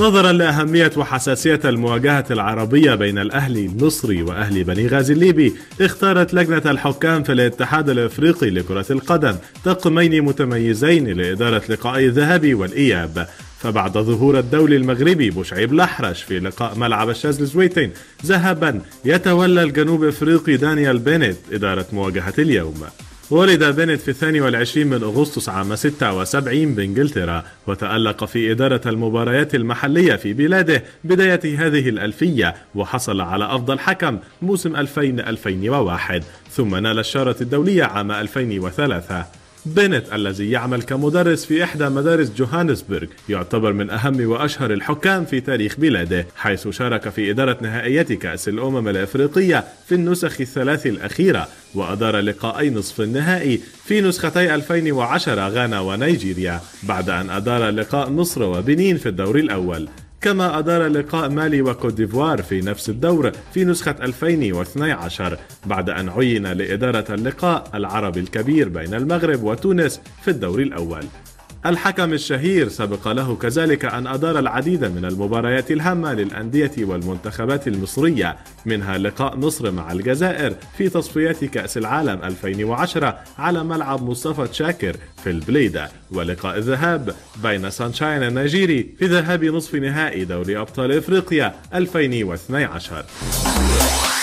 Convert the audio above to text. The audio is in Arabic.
نظرا لأهمية وحساسية المواجهة العربية بين الأهلي المصري وأهلي بني غازي الليبي، اختارت لجنة الحكام في الاتحاد الأفريقي لكرة القدم طقمين متميزين لإدارة لقاء الذهاب والإياب. فبعد ظهور الدولي المغربي بوشعيب لحرش في لقاء ملعب الشاذلزويتنج ذهبا، يتولى الجنوب أفريقي دانيال بينيت إدارة مواجهة اليوم. ولد بينيت في 22 من أغسطس عام 76 بإنجلترا، وتألق في إدارة المباريات المحلية في بلاده بداية هذه الألفية، وحصل على أفضل حكم موسم 2000-2001، ثم نال الشارة الدولية عام 2003. بينيت الذي يعمل كمدرس في إحدى مدارس جوهانسبرغ يعتبر من أهم وأشهر الحكام في تاريخ بلاده، حيث شارك في إدارة نهائيات كأس الأمم الأفريقية في النسخ الثلاث الأخيرة، وأدار لقاءي نصف النهائي في نسختي 2010 غانا ونيجيريا، بعد أن أدار لقاء مصر وبنين في الدور الأول، كما أدار لقاء مالي وكوت ديفوار في نفس الدور في نسخة 2012، بعد أن عين لإدارة اللقاء العربي الكبير بين المغرب وتونس في الدور الأول. الحكم الشهير سبق له كذلك أن أدار العديد من المباريات الهامة للأندية والمنتخبات المصرية، منها لقاء مصر مع الجزائر في تصفيات كأس العالم 2010 على ملعب مصطفى تشاكر في البليدة، ولقاء الذهاب بين سانشاين النيجيري في ذهاب نصف نهائي دوري أبطال إفريقيا 2012.